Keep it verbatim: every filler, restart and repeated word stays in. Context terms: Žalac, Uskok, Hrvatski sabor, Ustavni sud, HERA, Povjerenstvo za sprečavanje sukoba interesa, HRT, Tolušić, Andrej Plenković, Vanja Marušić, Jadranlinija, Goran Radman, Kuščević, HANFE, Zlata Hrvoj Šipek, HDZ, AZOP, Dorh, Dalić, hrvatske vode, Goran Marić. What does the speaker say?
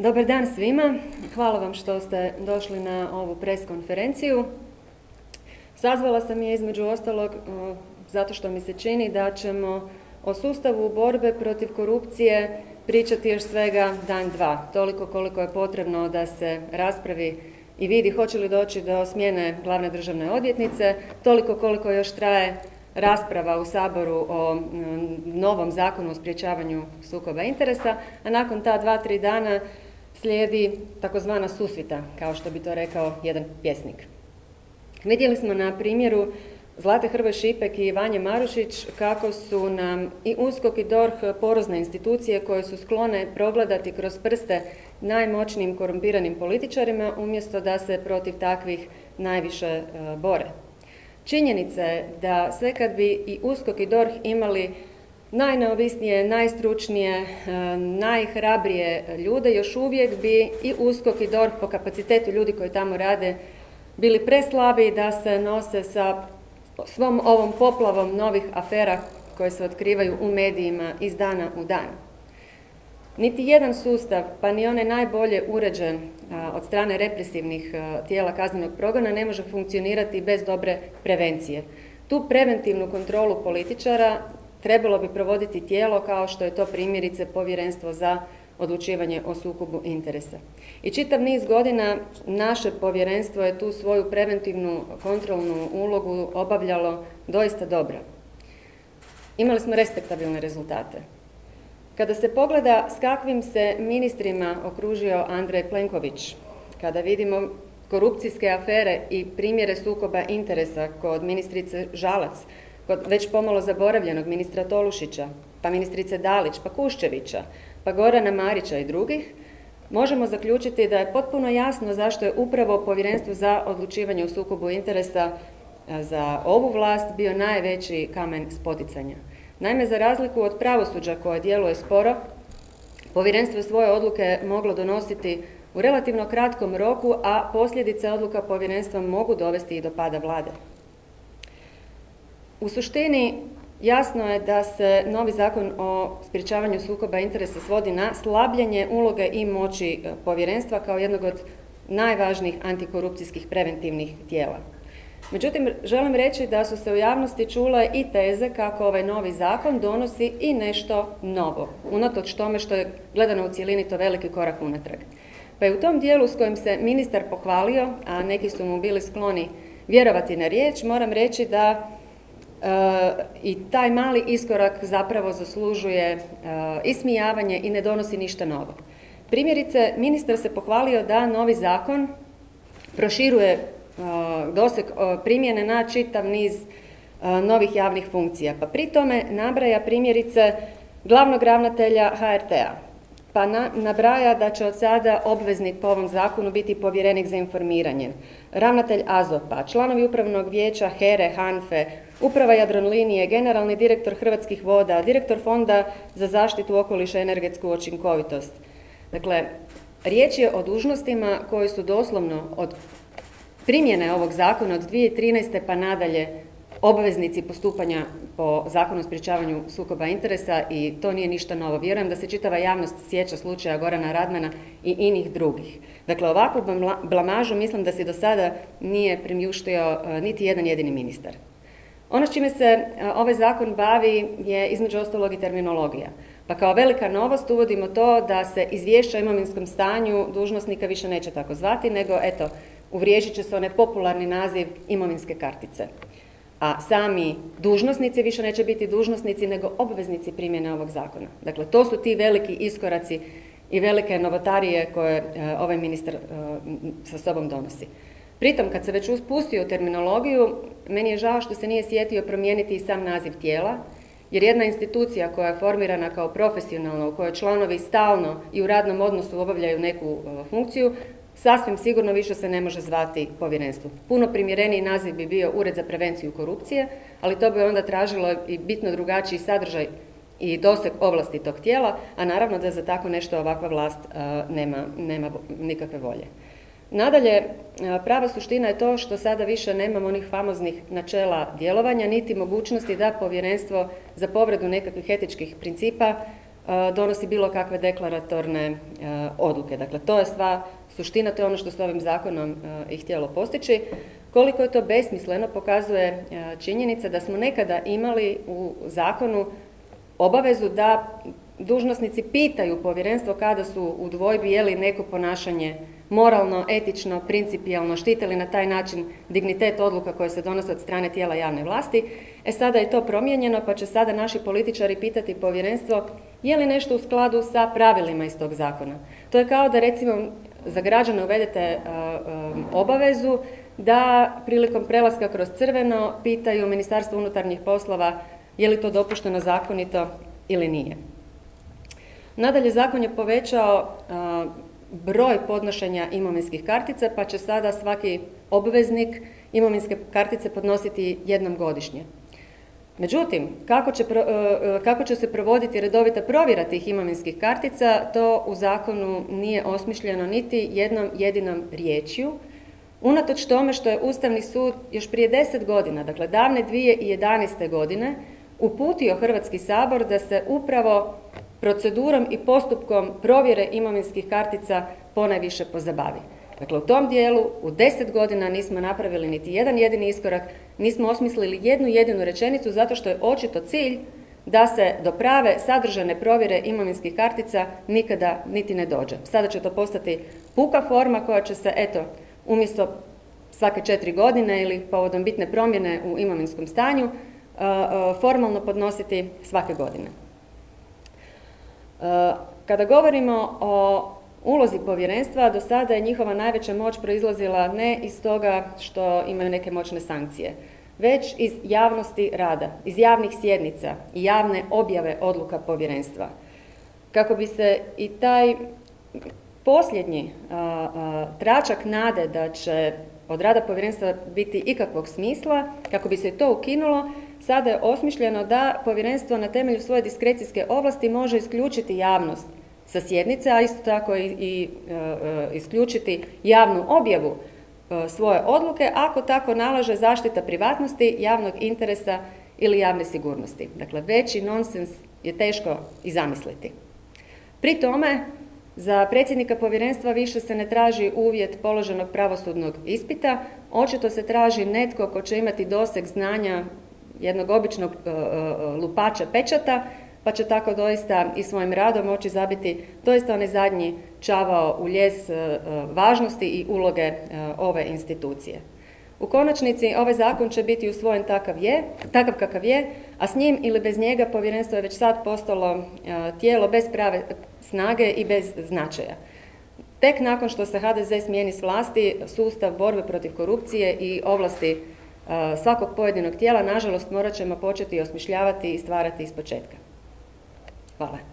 Dobar dan svima, hvala vam što ste došli na ovu preskonferenciju. Sazvala sam je između ostalog zato što mi se čini da ćemo o sustavu borbe protiv korupcije pričati još svega dan dva, toliko koliko je potrebno da se raspravi i vidi hoće li doći do smjene glavne državne odvjetnice, toliko koliko još traje rasprava u Saboru o novom zakonu o sprječavanju sukoba interesa, a nakon ta dva, tri dana slijedi takozvana susvita, kao što bi to rekao jedan pjesnik. Vidjeli smo na primjeru Zlate Hrvoj Šipek i Vanje Marušić kako su nam i Uskok i Dorh porozne institucije koje su sklone progledati kroz prste najmoćnijim korumpiranim političarima umjesto da se protiv takvih najviše bore. Činjenica je da sve kad bi i Uskok i Dorh imali najneovisnije, najstručnije, najhrabrije ljude, još uvijek bi i Uskok i Dorh po kapacitetu ljudi koji tamo rade bili preslabi da se nose sa svom ovom poplavom novih afera koje se otkrivaju u medijima iz dana u dan. Niti jedan sustav, pa ni onaj najbolje uređen od strane represivnih tijela kaznenog progona, ne može funkcionirati bez dobre prevencije. Tu preventivnu kontrolu političara trebalo bi provoditi tijelo kao što je to primjerice Povjerenstvo za odlučivanje o sukobu interesa. I čitav niz godina naše povjerenstvo je tu svoju preventivnu kontrolnu ulogu obavljalo doista dobro. Imali smo respektabilne rezultate. Kada se pogleda s kakvim se ministrima okružio Andrej Plenković, kada vidimo korupcijske afere i primjere sukoba interesa kod ministrice Žalac, kod već pomalo zaboravljenog ministra Tolušića, pa ministrice Dalić, pa Kuščevića, pa Gorana Marića i drugih, možemo zaključiti da je potpuno jasno zašto je upravo Povjerenstvo za odlučivanje o sukobu interesa za ovu vlast bio najveći kamen spoticanja. Naime, za razliku od pravosuđa koje djeluje sporo, povjerenstvo je svoje odluke moglo donositi u relativno kratkom roku, a posljedice odluka povjerenstva mogu dovesti i do pada vlade. U suštini, jasno je da se novi zakon o sprječavanju sukoba interesa svodi na slabljenje uloge i moći povjerenstva kao jednog od najvažnijih antikorupcijskih preventivnih tijela. Međutim, želim reći da su se u javnosti čula i teze kako ovaj novi zakon donosi i nešto novo, unatoč tome što je gledano u cjelini to veliki korak unatrag. Pa je u tom dijelu s kojim se ministar pohvalio, a neki su mu bili skloni vjerovati na riječ, moram reći da e, i taj mali iskorak zapravo zaslužuje e, ismijavanje i ne donosi ništa novo. Primjerice, ministar se pohvalio da novi zakon proširuje doseg primjene na čitav niz novih javnih funkcija. Pa pri tome nabraja primjerice glavnog ravnatelja H R T-a. Pa nabraja da će od sada obveznik po ovom zakonu biti povjerenik za informiranje, ravnatelj A Z O P-a, članovi upravnog vijeća HERE, HANFE, uprava Jadranlinije, generalni direktor Hrvatskih voda, direktor Fonda za zaštitu okoliša i energetsku učinkovitost. Dakle, riječ je o dužnostima koje su doslovno od primjene ovog zakona od dvije tisuće trinaeste pa nadalje obveznici postupanja po zakonu o sprječavanju sukoba interesa i to nije ništa novo. Vjerujem da se čitava javnost sjeća slučaja Gorana Radmana i inih drugih. Dakle, ovakvu blamažu mislim da se do sada nije priuštio niti jedan jedini ministar. Ono s čime se ovaj zakon bavi je između ostalog i terminologija. Pa kao velika novost uvodimo to da se izvješća o imovinskom stanju dužnosnika više neće tako zvati, nego eto, uvriježit će se onaj popularni naziv imovinske kartice. A sami dužnosnici više neće biti dužnosnici nego obveznici primjene ovog zakona. Dakle, to su ti veliki iskoraci i velike novotarije koje ovaj ministar sa sobom donosi. Pritom, kad se već uspustio u terminologiju, meni je žao što se nije sjetio promijeniti i sam naziv tijela, jer jedna institucija koja je formirana kao profesionalna, u kojoj članovi stalno i u radnom odnosu obavljaju neku funkciju, sasvim sigurno više se ne može zvati povjerenstvo. Puno primjereniji naziv bi bio Ured za prevenciju korupcije, ali to bi onda tražilo i bitno drugačiji sadržaj i doseg ovlasti tog tijela, a naravno da za tako nešto ovakva vlast nema, nema nikakve volje. Nadalje, prava suština je to što sada više nemamo onih famoznih načela djelovanja, niti mogućnosti da povjerenstvo za povredu nekakvih etičkih principa donosi bilo kakve deklaratorne odluke. Dakle, to je sva suština, to je ono što s ovim zakonom i htjelo postići. Koliko je to besmisleno pokazuje činjenica da smo nekada imali u zakonu obavezu da dužnosnici pitaju povjerenstvo kada su u dvojbi je li neko ponašanje moralno, etično, principijalno, štitili na taj način dignitet odluka koje se donose od strane tijela javne vlasti. E sada je to promijenjeno, pa će sada naši političari pitati povjerenstvo je li nešto u skladu sa pravilima iz tog zakona. To je kao da recimo za građane uvedete obavezu da prilikom prelaska kroz crveno pitaju Ministarstvo unutarnjih poslova je li to dopušteno zakonito ili nije. Nadalje, zakon je povećao broj podnošenja imovinskih kartica, pa će sada svaki obveznik imovinske kartice podnositi jednom godišnje. Međutim, kako će, kako će se provoditi redovita provjera tih imovinskih kartica, to u zakonu nije osmišljeno niti jednom jedinom riječju, unatoč tome što je Ustavni sud još prije deset godina, dakle davne dvije tisuće jedanaeste. godine, uputio Hrvatski sabor da se upravo procedurom i postupkom provjere imovinskih kartica ponajviše pozabavi. Dakle, u tom dijelu u deset godina nismo napravili niti jedan jedini iskorak, nismo osmislili jednu jedinu rečenicu zato što je očito cilj da se do prave sadržane provjere imovinskih kartica nikada niti ne dođe. Sada će to postati puka forma koja će se, eto, umjesto svake četiri godine ili povodom bitne promjene u imovinskom stanju, formalno podnositi svake godine. Kada govorimo o ulozi povjerenstva, do sada je njihova najveća moć proizlazila ne iz toga što imaju neke moćne sankcije, već iz javnosti rada, iz javnih sjednica i javne objave odluka povjerenstva. Kako bi se i taj posljednji tračak nade da će od rada povjerenstva biti ikakvog smisla, kako bi se i to ukinulo, sada je osmišljeno da povjerenstvo na temelju svoje diskrecijske ovlasti može isključiti javnost sa sjednice, a isto tako i isključiti javnu objavu svoje odluke, ako tako nalaže zaštita privatnosti, javnog interesa ili javne sigurnosti. Dakle, veći nonsens je teško i zamisliti. Pri tome, za predsjednika povjerenstva više se ne traži uvjet položenog pravosudnog ispita, očito se traži netko ko će imati doseg znanja jednog običnog lupača pečata, pa će tako doista i svojim radom moći zabiti doista onaj zadnji čavao u lijes važnosti i uloge ove institucije. U konačnici, ovaj zakon će biti usvojen takav je, takav kakav je, a s njim ili bez njega povjerenstvo je već sad postalo tijelo bez prave snage i bez značaja. Tek nakon što se ha de ze smijeni s vlasti, sustav borbe protiv korupcije i ovlasti svakog pojedinog tijela, nažalost, morat ćemo početi osmišljavati i stvarati ispočetka. Hvala.